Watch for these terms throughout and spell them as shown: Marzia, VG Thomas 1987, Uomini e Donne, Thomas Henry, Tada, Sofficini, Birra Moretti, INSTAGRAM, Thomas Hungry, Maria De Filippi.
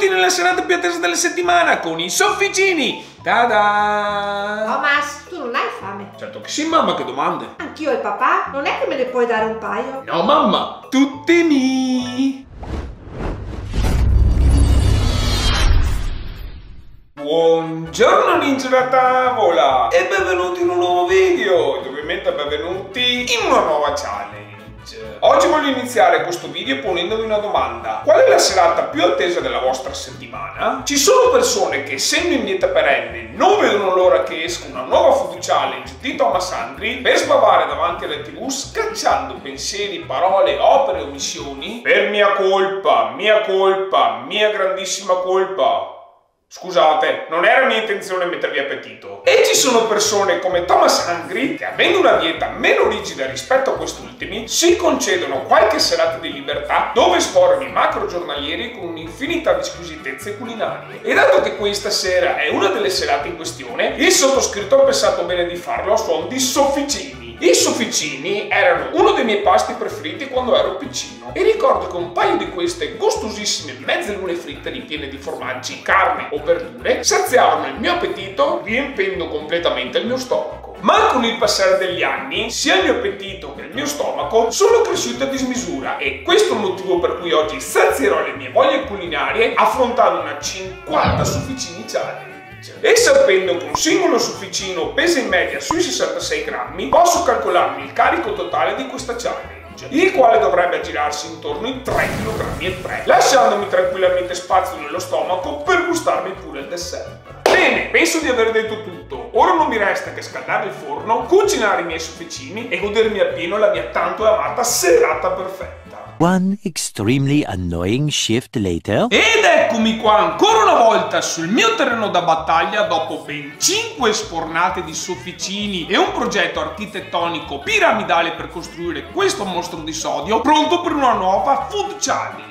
benvenuti nella serata più attesa della settimana con i Sofficini. Tada! Thomas, tu non hai fame? Certo che sì, mamma, che domande! Anch'io e papà, non è che me ne puoi dare un paio? No, mamma, tutti miei! Buongiorno ninja da tavola e benvenuti in un nuovo video, e ovviamente benvenuti in una nuova challenge. Oggi voglio iniziare questo video ponendovi una domanda: qual è la serata più attesa della vostra settimana? Ci sono persone che, essendo in dieta perenne, non vedono l'ora che esca una nuova food challenge di Thomas Henry per sbavare davanti alla TV, scacciando pensieri, parole, opere, omissioni per mia grandissima colpa. Scusate, non era mia intenzione mettervi appetito. E ci sono persone come Thomas Hungry che, avendo una dieta meno rigida rispetto a quest'ultimi, si concedono qualche serata di libertà dove esporre i macro giornalieri con un'infinità di squisitezze culinarie. E dato che questa sera è una delle serate in questione, il sottoscritto ha pensato bene di farlo a suon di sofficini. I sofficini erano uno dei miei pasti preferiti quando ero piccino, e ricordo che un paio di queste gustosissime mezzalune fritte ripiene di formaggi, carne o verdure saziavano il mio appetito, riempendo completamente il mio stomaco. Ma con il passare degli anni, sia il mio appetito che il mio stomaco sono cresciuti a dismisura, e questo è il motivo per cui oggi sazierò le mie voglie culinarie affrontando una 50 sofficini challenge. E sapendo che un singolo sofficino pesa in media sui 66 grammi, posso calcolarmi il carico totale di questa challenge, il quale dovrebbe aggirarsi intorno ai 3,3 kg, lasciandomi tranquillamente spazio nello stomaco per gustarmi pure il dessert. Bene, penso di aver detto tutto. Ora non mi resta che scaldare il forno, cucinare i miei sofficini e godermi appieno la mia tanto amata serata perfetta. One extremely annoying shift later. Ed eccomi qua ancora una volta sul mio terreno da battaglia, dopo ben 5 sfornate di sofficini e un progetto architettonico piramidale per costruire questo mostro di sodio, pronto per una nuova food challenge.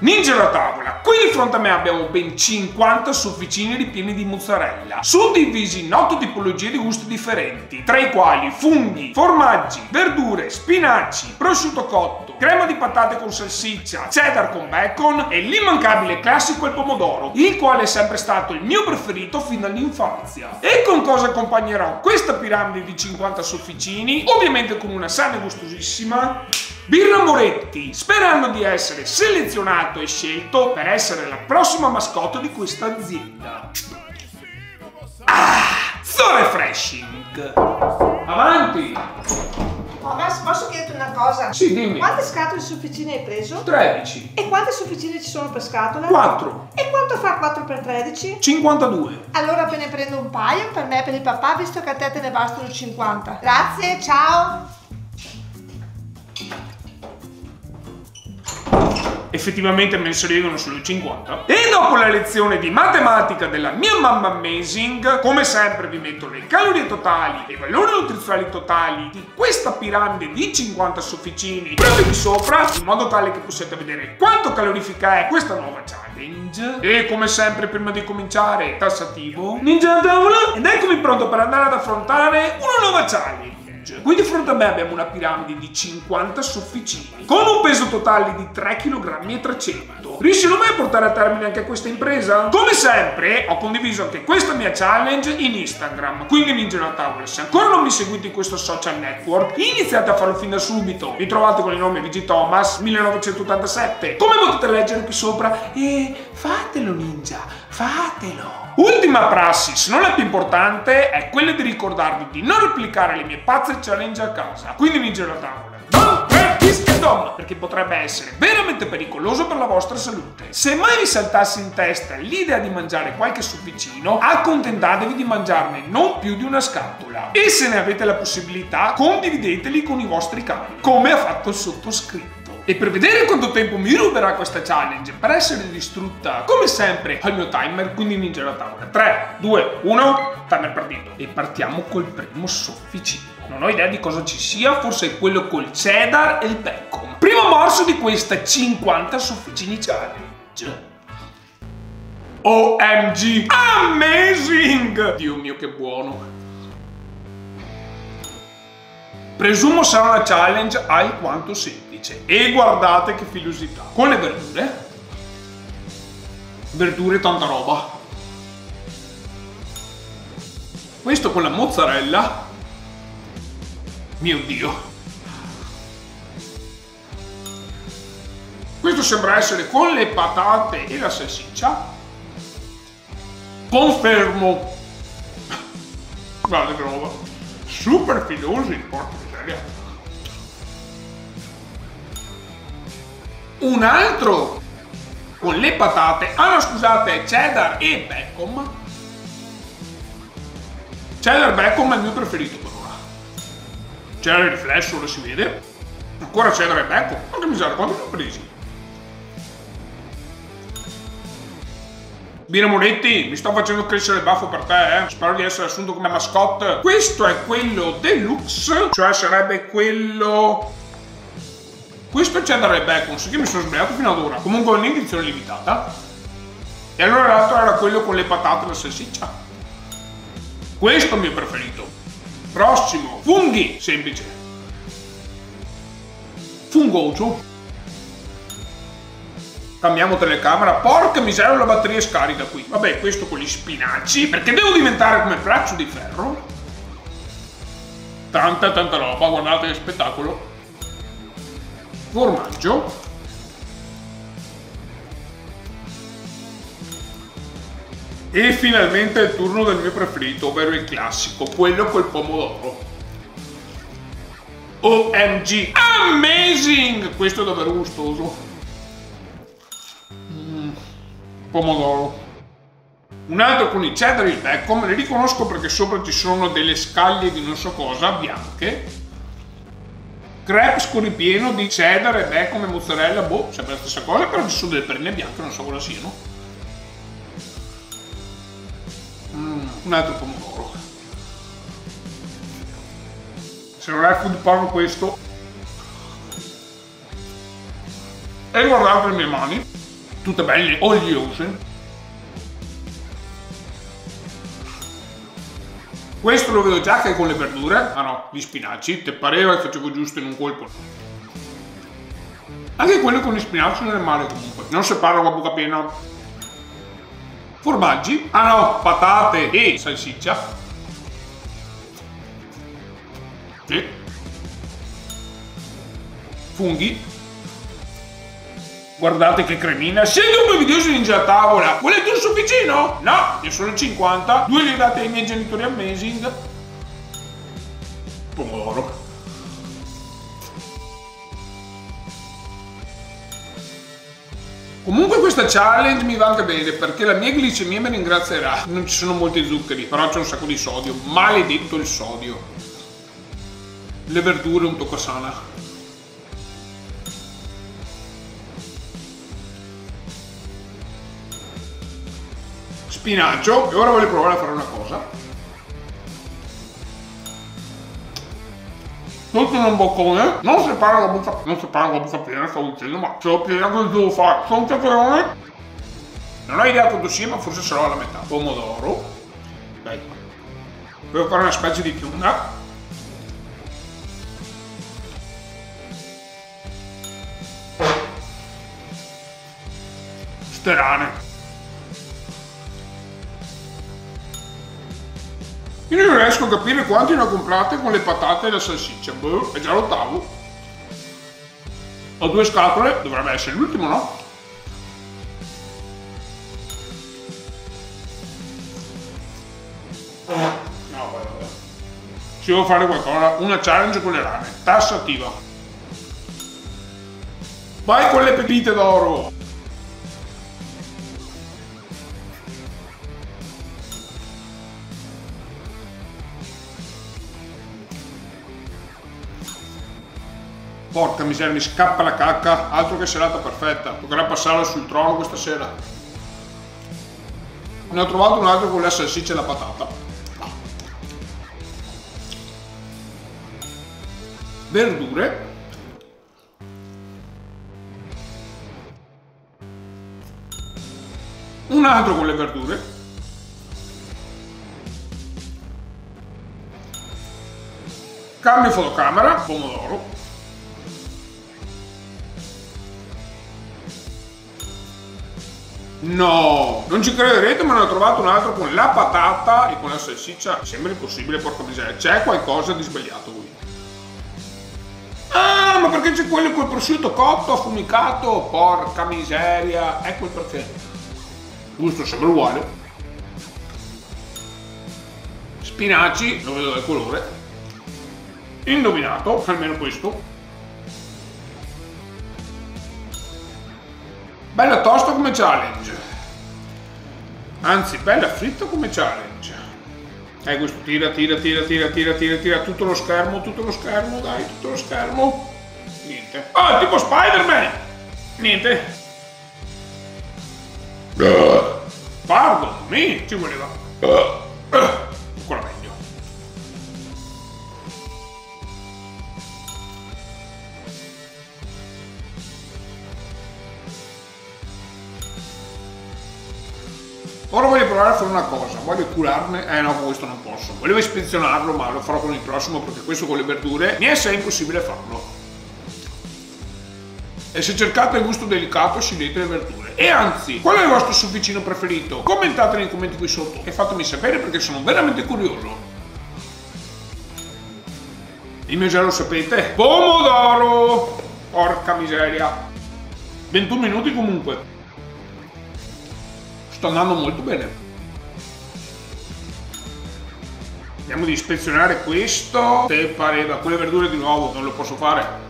Ninja alla tavola, qui di fronte a me abbiamo ben 50 sofficini ripieni di mozzarella, suddivisi in 8 tipologie di gusti differenti, tra i quali funghi, formaggi, verdure, spinaci, prosciutto cotto, crema di patate con salsiccia, cheddar con bacon e l'immancabile classico al pomodoro, il quale è sempre stato il mio preferito fin dall'infanzia. E con cosa accompagnerò questa piramide di 50 sofficini? Ovviamente con una sana e gustosissima Birra Moretti, sperando di essere selezionato e scelto per essere la prossima mascotte di questa azienda. Ah, so refreshing! Avanti! Thomas, posso chiederti una cosa? Sì, dimmi. Quante scatole di sofficini hai preso? 13. E quante sofficini ci sono per scatola? 4. E quanto fa 4 per 13? 52. Allora ve ne prendo un paio per me e per il papà, visto che a te ne bastano 50. Grazie, ciao! Effettivamente me ne servivano solo 50. E dopo la lezione di matematica della mia mamma amazing, come sempre vi metto le calorie totali e i valori nutrizionali totali di questa piramide di 50 sofficini proprio qui sopra, in modo tale che possiate vedere quanto calorifica è questa nuova challenge. E come sempre, prima di cominciare, tassativo ninja alla tavola, ed eccomi pronto per andare ad affrontare una nuova challenge. Qui di fronte a me abbiamo una piramide di 50 sofficini con un peso totale di 3,3 kg. Riuscirò mai a portare a termine anche questa impresa? Come sempre ho condiviso anche questa mia challenge in Instagram, quindi ninja alla tavola, se ancora non mi seguite in questo social network, iniziate a farlo fin da subito. Mi trovate con il nome VG Thomas 1987, come potete leggere qui sopra, e fatelo ninja, fatelo! Ultima prassi, se non la più importante, è quella di ricordarvi di non replicare le mie pazze challenge a casa. Quindi ninja alla tavola, non per Tom, perché potrebbe essere veramente pericoloso per la vostra salute. Se mai vi saltasse in testa l'idea di mangiare qualche sofficino, accontentatevi di mangiarne non più di una scatola. E se ne avete la possibilità, condivideteli con i vostri cari, come ha fatto il sottoscritto. E per vedere quanto tempo mi ruberà questa challenge per essere distrutta, come sempre al mio timer, quindi ninja alla tavola. 3, 2, 1, timer partito. E partiamo col primo sofficino. Non ho idea di cosa ci sia, forse è quello col cheddar e il bacon. Primo morso di questa 50 sofficini challenge. OMG! Amazing! Dio mio, che buono! Presumo sarà una challenge alquanto semplice. E guardate che filosità! Con le verdure verdure e tanta roba. Questo con la mozzarella, mio Dio. Questo sembra essere con le patate e la salsiccia. Confermo. Guarda che roba. Super filosi, porca miseria. Un altro con le patate. Ah no, scusate, cheddar e bacon. Cheddar bacon è il mio preferito per ora. C'era il riflesso, lo si vede. Ancora cheddar e bacon. Ma che miseria, quanto sono presi? Birra Moretti, mi sto facendo crescere il baffo per te, eh? Spero di essere assunto come mascotte. Questo è quello deluxe, cioè sarebbe quello... Questo è cheddar e bacon, sì che mi sono sbagliato fino ad ora. Comunque è un'edizione limitata. E allora l'altro era quello con le patate e la salsiccia. Questo è il mio preferito. Prossimo, funghi, semplice. Fungoso. Cambiamo telecamera, porca miseria la batteria è scarica qui. Vabbè, questo con gli spinaci, perché devo diventare come Braccio di Ferro. Tanta roba, guardate che spettacolo. Formaggio. E finalmente il turno del mio preferito, ovvero il classico, quello col pomodoro. OMG, amazing! Questo è davvero gustoso. Pomodoro. Un altro con i cheddar e il bacon, li riconosco perché sopra ci sono delle scaglie di non so cosa bianche. Crepes con ripieno di cheddar e bacon e mozzarella, boh, sempre la stessa cosa, però ci sono delle perline bianche, non so cosa siano. Un altro pomodoro. Se non è food porn questo. E guardate le mie mani. Tutte belle, oliose. Questo lo vedo già che è con le verdure. Ah no, gli spinaci. Te pareva che facevo giusto in un colpo. Anche quello con gli spinaci non è male comunque. Non si parla a bocca piena. Formaggi. Ah no, patate e salsiccia. Sì. Funghi. Guardate che cremina. Se il mio video si ninja a tavola, volete un sofficino? No, ne sono 50. 2 li ho dati ai miei genitori, amazing. Pomodoro. Comunque questa challenge mi va anche bene perché la mia glicemia mi ringrazierà. Non ci sono molti zuccheri, però c'è un sacco di sodio. Maledetto il sodio. Le verdure un tocco sana. Spinaggio. E ora voglio provare a fare una cosa. Tutto in un boccone. Non separo la bocca, non separo la bocca piena, stavo dicendo, ma ce l'ho piena cosa devo fare. Sono un cacciatore. Non ho idea quanto sia, ma forse sarò alla metà. Pomodoro. Dai. Devo fare una specie di piuma. Sterane. Io non riesco a capire quanti ne ho comprate con le patate e la salsiccia. Boh, è già l'ottavo. Ho 2 scatole, dovrebbe essere l'ultimo, no? No, vabbè. Se devo fare qualcosa, una challenge con le rane, tassativa. Vai con le pepite d'oro! Porca miseria, mi scappa la cacca, altro che serata perfetta, toccherà passarla sul trono questa sera. Ne ho trovato un altro con la salsiccia e la patata. Verdure. Un altro con le verdure. Cambio fotocamera, pomodoro. No, non ci crederete, ma ne ho trovato un altro con la patata e con la salsiccia. Sembra impossibile, porca miseria. C'è qualcosa di sbagliato qui. Ah, ma perché c'è quello col prosciutto cotto, affumicato? Porca miseria. Ecco il perché. Gusto sembra uguale. Spinaci, lo vedo dal colore. Indovinato, almeno questo. Bella tosta come challenge. Anzi, bella fritta come challenge. Questo tira tutto lo schermo, dai, tutto lo schermo. Niente. Ah, tipo Spider-Man! Niente. Pardon me, ci voleva. Ancora meglio. Ora voglio provare a fare una cosa, voglio curarne, no, questo non posso. Volevo ispezionarlo, ma lo farò con il prossimo, perché questo con le verdure mi è sempre impossibile farlo. E se cercate il gusto delicato, scegliete le verdure. E anzi, qual è il vostro sofficino preferito? Commentatelo nei commenti qui sotto e fatemi sapere, perché sono veramente curioso. Il mio già lo sapete. Pomodoro! Porca miseria! 21 minuti comunque. Sto andando molto bene. Andiamo di ispezionare questo. Te pareva, quelle verdure di nuovo, non lo posso fare.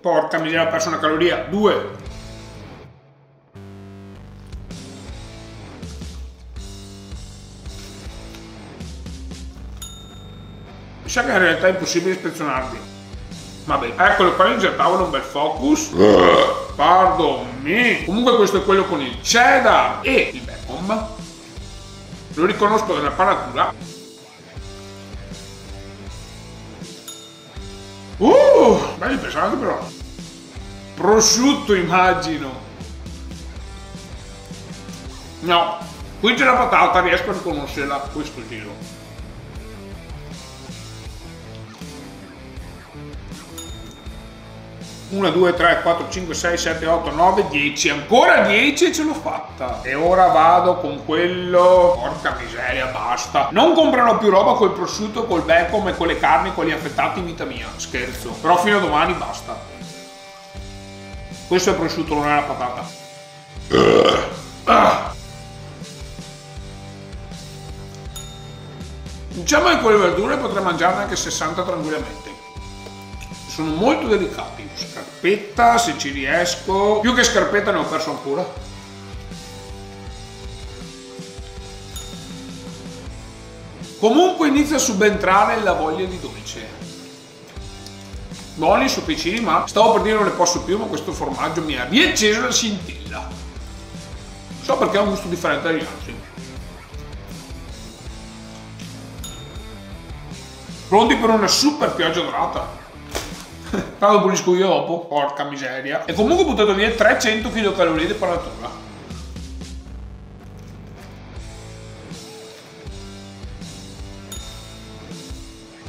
Porca miseria, ho perso una caloria. 2. Mi sa che in realtà è impossibile ispezionarli. Vabbè, eccolo qua, insertavano un bel focus. Pardon me. Comunque questo è quello con il cheddar e il bacon. Lo riconosco dalla panatura. Bello pesante però. Prosciutto immagino. No, qui c'è la patata, riesco a riconoscerla a questo giro. Una, due, tre, quattro, cinque, sei, sette, otto, nove, 10. Ancora 10 e ce l'ho fatta. E ora vado con quello. Porca miseria, basta. Non comprerò più roba col prosciutto, col bacon e con le carni, con gli affettati in vita mia. Scherzo. Però fino a domani basta. Questo è il prosciutto, non è la patata. Diciamo che con le verdure potrei mangiarne anche 60 tranquillamente. Sono molto delicati. Scarpetta, se ci riesco. Più che scarpetta ne ho perso ancora. Comunque inizia a subentrare la voglia di dolce. Buoni, sofficini, ma stavo per dire non ne posso più, ma questo formaggio mi ha riacceso la scintilla. So perché ha un gusto differente dagli altri. Pronti per una super pioggia dorata. Tanto pulisco io dopo, porca miseria. E comunque ho buttato via 300 kcal di panatura.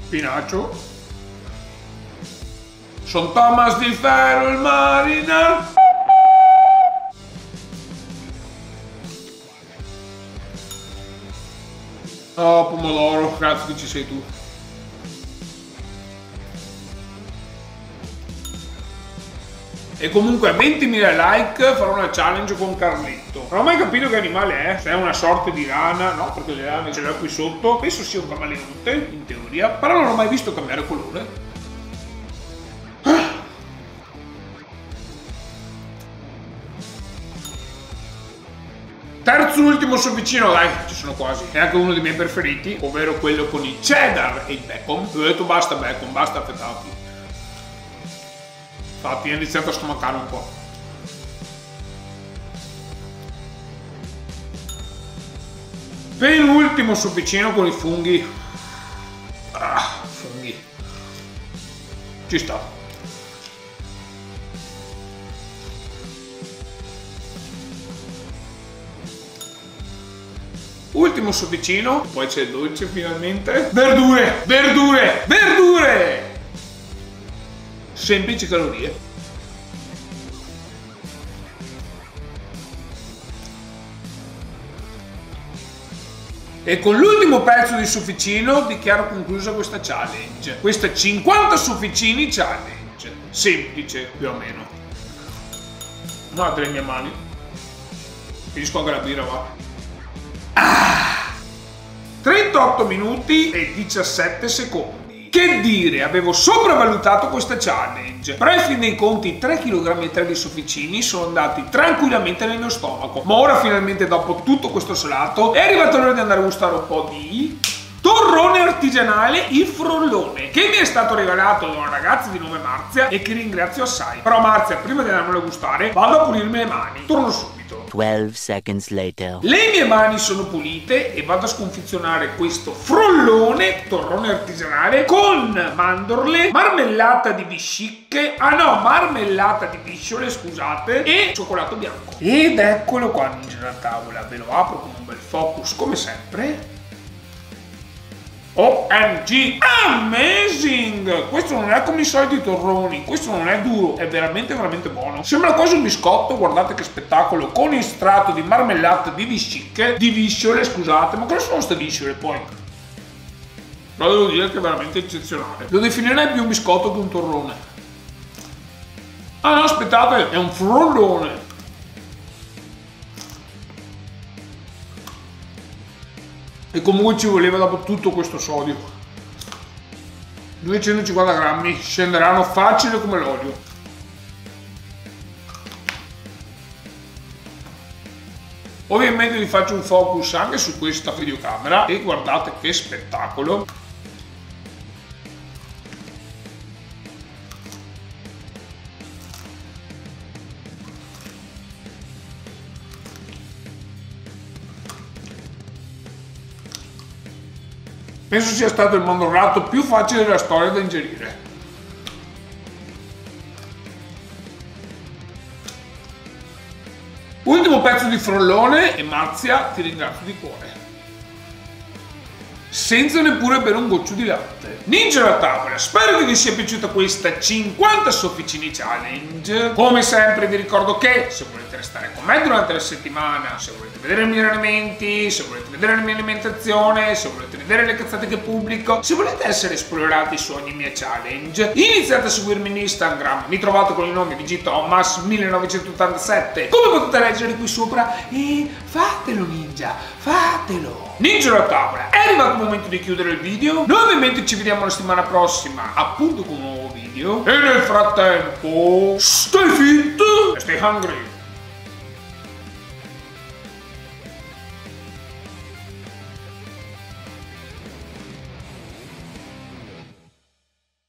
Spinaccio. Son Thomas di ferro il marina. Oh, pomodoro, grazie che ci sei tu. E comunque a 20.000 like farò una challenge con Carletto. Non ho mai capito che animale è, se è una sorta di rana, no, perché le rane ce l'ho qui sotto. Penso sia un camaleonte, in teoria, però non l'ho mai visto cambiare colore. Terzo ultimo sofficino, dai, ci sono quasi. È anche uno dei miei preferiti, ovvero quello con il cheddar e il bacon. Ho detto basta bacon, basta affettati. Infatti è iniziato a stomacare un po'. Penultimo sofficino con i funghi. Ah, funghi. Ci sta. Ultimo sofficino, poi c'è il dolce finalmente. Verdure, verdure, verdure! Semplici calorie. E con l'ultimo pezzo di Sofficino dichiaro conclusa questa challenge, questa 50 Sofficini challenge, semplice più o meno. Guardate le mie mani, finisco anche la birra, va. Ah! 38 minuti e 17 secondi. Che dire, avevo sopravvalutato questa challenge, però in fin dei conti 3,3 kg di sofficini sono andati tranquillamente nel mio stomaco. Ma ora finalmente, dopo tutto questo salato, è arrivato l'ora di andare a gustare un po' di torrone artigianale, il frollone, che mi è stato regalato da una ragazza di nome Marzia e che ringrazio assai. Però Marzia, prima di andarmelo a gustare, vado a pulirmi le mani, torno subito. 12 seconds later. Le mie mani sono pulite e vado a sconfezionare questo frollone, torrone artigianale, con mandorle, marmellata di vesciche, marmellata di pisciole, scusate, e cioccolato bianco. Ed eccolo qua ninja da tavola, ve lo apro con un bel focus come sempre. OMG, amazing! Questo non è come i soliti torroni, questo non è duro, è veramente veramente buono. Sembra quasi un biscotto, guardate che spettacolo, con il strato di marmellata di vesciche, di visciole, scusate, ma cosa sono queste visciole poi? Però devo dire che è veramente eccezionale. Lo definirei più un biscotto che un torrone. Ah no, aspettate, è un frollone. E comunque ci voleva, dopo tutto questo sodio. 250 grammi scenderanno facile come l'olio. Ovviamente vi faccio un focus anche su questa videocamera e guardate che spettacolo. Penso sia stato il mandorlato più facile della storia da ingerire. Ultimo pezzo di frollone e Marzia, ti ringrazio di cuore. Senza neppure bere un goccio di latte. Ninja alla tavola, spero che vi sia piaciuta questa 50 Sofficini challenge. Come sempre vi ricordo che se volete restare con me durante la settimana, se volete vedere i miei allenamenti, se volete vedere la mia alimentazione, se volete vedere le cazzate che pubblico, se volete essere esplorati su ogni mia challenge, iniziate a seguirmi in Instagram, mi trovate con il nome VG Thomas 1987, come potete leggere qui sopra, e fatelo ninja, fatelo! Ninja alla tavola, è arrivato il momento di chiudere il video. Noi ovviamente ci vediamo la settimana prossima, appunto, con un nuovo video. E nel frattempo, stay fit e stay hungry.